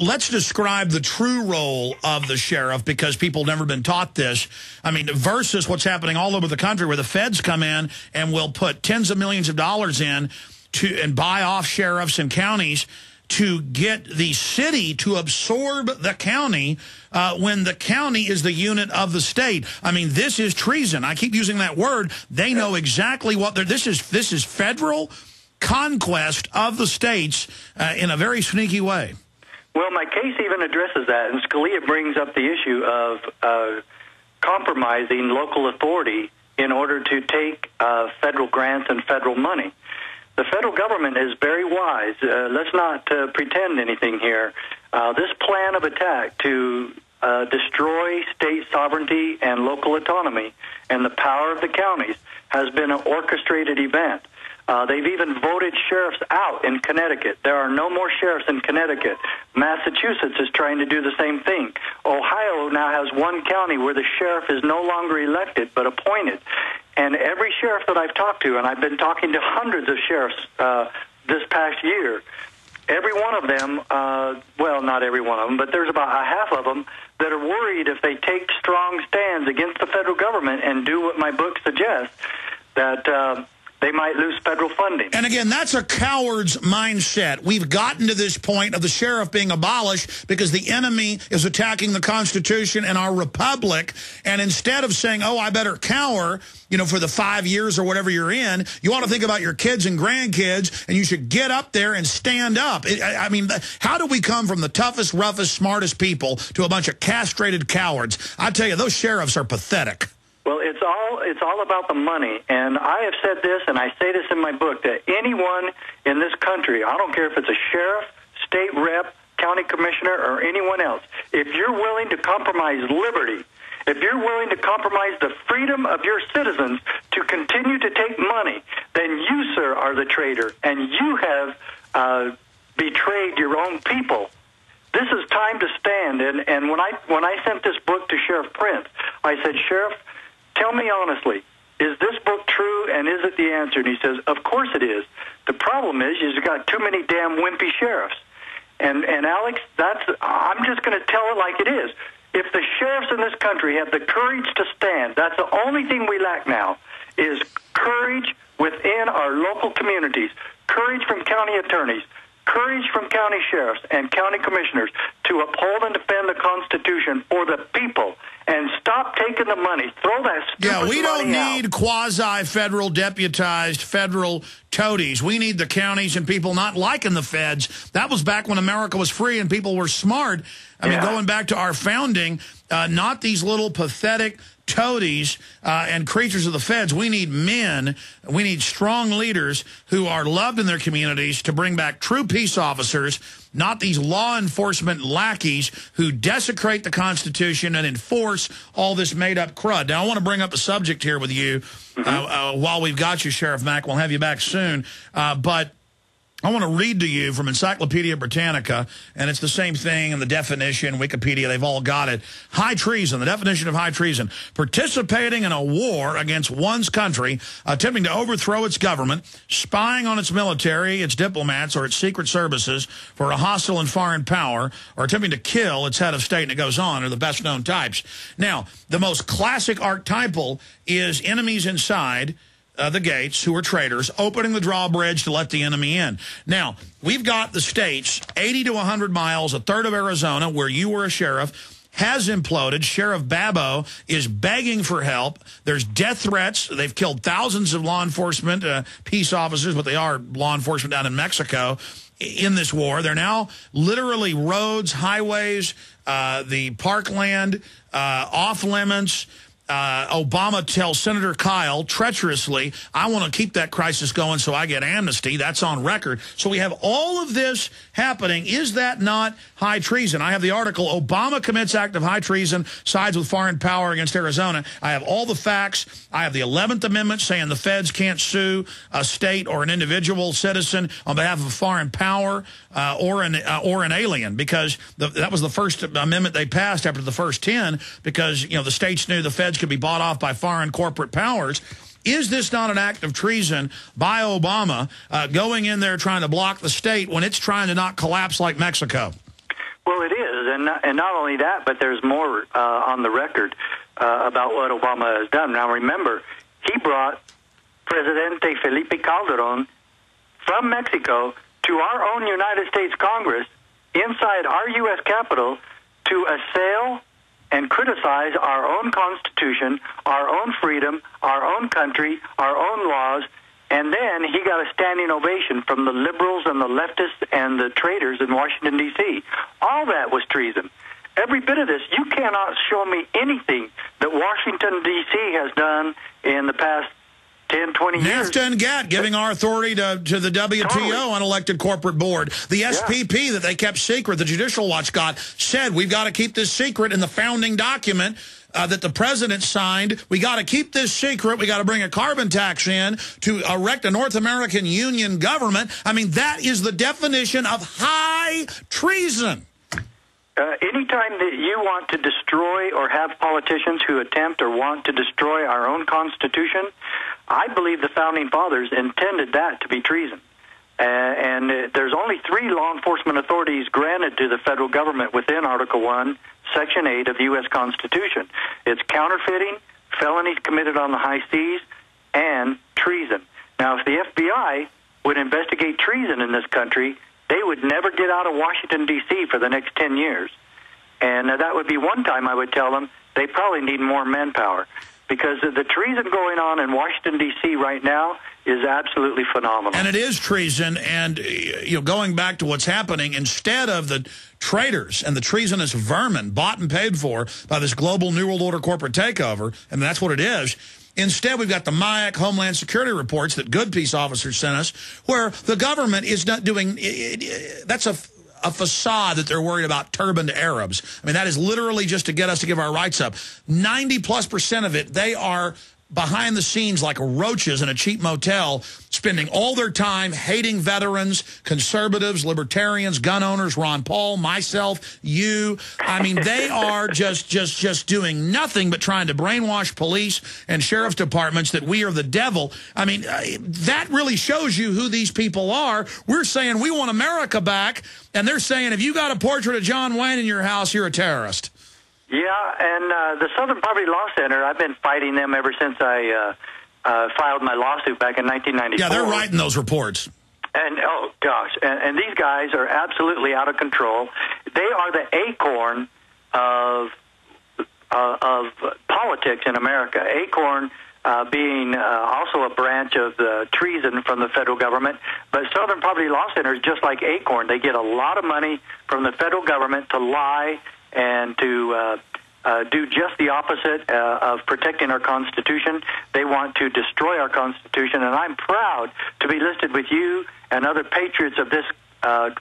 let's describe the true role of the sheriff, because people have never been taught this. I mean, versus what's happening all over the country where the feds come in and will put tens of millions of dollars in to and buy off sheriffs and counties to get the city to absorb the county when the county is the unit of the state. I mean, this is treason. I keep using that word. They know exactly what they're... This is federal conquest of the states in a very sneaky way. Well, my case even addresses that, and Scalia brings up the issue of compromising local authority in order to take federal grants and federal money. The federal government is very wise. Let's not pretend anything here. This plan of attack to destroy state sovereignty and local autonomy and the power of the counties has been an orchestrated event. They've even voted sheriffs out in Connecticut. There are no more sheriffs in Connecticut. Massachusetts is trying to do the same thing. Ohio now has one county where the sheriff is no longer elected but appointed. And every sheriff that I've talked to, and I've been talking to hundreds of sheriffs this past year, every one of them, well, not every one of them, but there's about a half of them that are worried if they take strong stands against the federal government and do what my book suggests, that they might lose federal funding. And again, that's a coward's mindset. We've gotten to this point of the sheriff being abolished because the enemy is attacking the Constitution and our republic. And instead of saying, oh, I better cower, you know, for the 5 years or whatever you're in, you ought to think about your kids and grandkids, and you should get up there and stand up. I mean, how do we come from the toughest, roughest, smartest people to a bunch of castrated cowards? I tell you, those sheriffs are pathetic. Well, it's all about the money, and I have said this, and I say this in my book, that anyone in this country, I don't care if it's a sheriff, state rep, county commissioner, or anyone else, if you're willing to compromise liberty, if you're willing to compromise the freedom of your citizens to continue to take money, then you, sir, are the traitor, and you have betrayed your own people. This is time to stand, and when I sent this book to Sheriff Prince, I said, Sheriff, tell me honestly, is this book true, and is it the answer? And he says, of course it is. The problem is you've got too many damn wimpy sheriffs. And Alex, I'm just going to tell it like it is. If the sheriffs in this country have the courage to stand, that's the only thing we lack now, is courage within our local communities, courage from county attorneys, courage from county sheriffs and county commissioners to uphold and defend the Constitution for the people, and stop taking the money. Throw that stupid money out. Yeah, we don't need quasi-federal, deputized, federal toadies. We need the counties and people not liking the feds. That was back when America was free and people were smart. I mean, going back to our founding, not these little pathetic toadies and creatures of the feds. We need men. We need strong leaders who are loved in their communities to bring back true peace officers, not these law enforcement lackeys who desecrate the Constitution and enforce all this made-up crud. Now, I want to bring up a subject here with you while we've got you, Sheriff Mack. We'll have you back soon. But I want to read to you from Encyclopedia Britannica, and it's the same thing in the definition, Wikipedia, they've all got it. High treason, the definition of high treason: participating in a war against one's country, attempting to overthrow its government, spying on its military, its diplomats, or its secret services for a hostile and foreign power, or attempting to kill its head of state, and it goes on, are the best-known types. Now, the most classic archetypal is enemies inside the gates, who are traitors, opening the drawbridge to let the enemy in. Now, we've got the states, 80 to 100 miles, a third of Arizona, where you were a sheriff, has imploded. Sheriff Babo is begging for help. There's death threats. They've killed thousands of law enforcement, peace officers, but they are law enforcement down in Mexico in this war. They're now literally roads, highways, the parkland, off limits. Obama tells Senator Kyle treacherously, I want to keep that crisis going so I get amnesty. That's on record. So we have all of this happening. Is that not high treason? I have the article, Obama commits act of high treason, sides with foreign power against Arizona. I have all the facts. I have the 11th Amendment saying the feds can't sue a state or an individual citizen on behalf of a foreign power or an alien, because that was the first amendment they passed after the first 10, because, you know, the states knew the feds could be bought off by foreign corporate powers. Is this not an act of treason by Obama going in there trying to block the state when it's trying to not collapse like Mexico? Well, And not only that, but there's more on the record about what Obama has done. Now, remember, he brought Presidente Felipe Calderon from Mexico to our own United States Congress inside our U.S. Capitol to assail and criticize our own Constitution, our own freedom, our own country, our own laws, and then he got a standing ovation from the liberals and the leftists and the traitors in Washington, D.C. All that was treason. Every bit of this, you cannot show me anything that Washington, D.C. has done in the past 10, 20 years. NAFTA and GATT giving our authority to the WTO unelected corporate board. The SPP that they kept secret, the Judicial Watch got, said we've got to keep this secret in the founding document that the president signed. We got to keep this secret. We got to bring a carbon tax in to erect a North American Union government. I mean, that is the definition of high treason. Anytime that you want to destroy or have politicians who attempt or want to destroy our own Constitution, I believe the Founding Fathers intended that to be treason. And there's only 3 law enforcement authorities granted to the federal government within Article 1, Section 8 of the U.S. Constitution. It's counterfeiting, felonies committed on the high seas, and treason. Now, if the FBI would investigate treason in this country, they would never get out of Washington, D.C. for the next 10 years. And that would be one time I would tell them they probably need more manpower, because the treason going on in Washington, D.C. right now is absolutely phenomenal. And it is treason, and you know, going back to what's happening, instead of the traitors and the treasonous vermin bought and paid for by this global New World Order corporate takeover, and that's what it is, instead we've got the MIAC Homeland Security reports that good peace officers sent us, where the government is not doing, that's a facade that they're worried about turbaned Arabs. I mean, that is literally just to get us to give our rights up. 90+% of it, they are behind the scenes like roaches in a cheap motel, spending all their time hating veterans, conservatives, libertarians, gun owners, Ron Paul, myself, you. I mean, they are just doing nothing but trying to brainwash police and sheriff's departments that we are the devil. I mean, that really shows you who these people are. We're saying we want America back, and they're saying if you got a portrait of John Wayne in your house, you're a terrorist. Yeah, and the Southern Poverty Law Center, I've been fighting them ever since I filed my lawsuit back in 1994. Yeah, they're writing those reports. And, oh, gosh, and these guys are absolutely out of control. They are the acorn of politics in America, acorn being also a branch of the treason from the federal government. But Southern Poverty Law Center is just like acorn. They get a lot of money from the federal government to lie and to do just the opposite of protecting our Constitution. They want to destroy our Constitution, and I'm proud to be listed with you and other patriots of this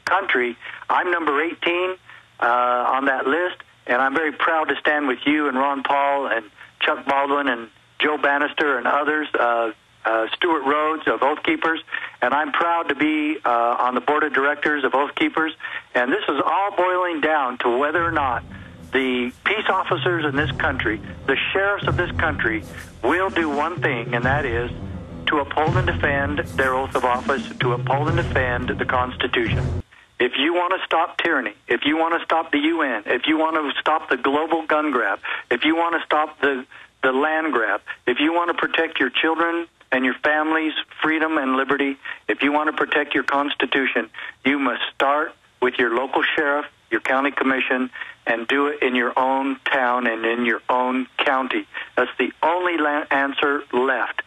country. I'm number 18 on that list, and I'm very proud to stand with you and Ron Paul and Chuck Baldwin and Joe Bannister and others, Stuart Rhodes of Oath Keepers, and I'm proud to be on the board of directors of Oath Keepers. And this is all boiling down to whether or not the peace officers in this country, the sheriffs of this country, will do one thing, and that is to uphold and defend their oath of office, to uphold and defend the Constitution. If you want to stop tyranny, if you want to stop the UN, if you want to stop the global gun grab, if you want to stop the land grab, if you want to protect your children and your family's freedom and liberty, if you want to protect your Constitution, you must start with your local sheriff, your county commission, and do it in your own town and in your own county. That's the only answer left.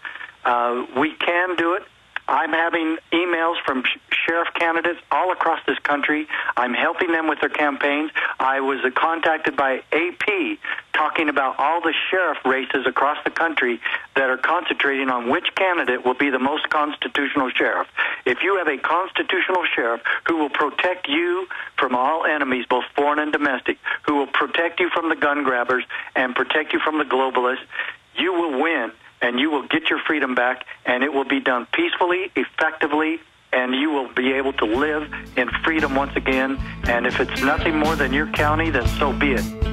We can do it. I'm having emails from sheriff candidates all across this country. I'm helping them with their campaigns. I was contacted by AP talking about all the sheriff races across the country that are concentrating on which candidate will be the most constitutional sheriff. If you have a constitutional sheriff who will protect you from all enemies, both foreign and domestic, who will protect you from the gun grabbers and protect you from the globalists, you will win. And you will get your freedom back, and it will be done peacefully, effectively, and you will be able to live in freedom once again. And if it's nothing more than your county, then so be it.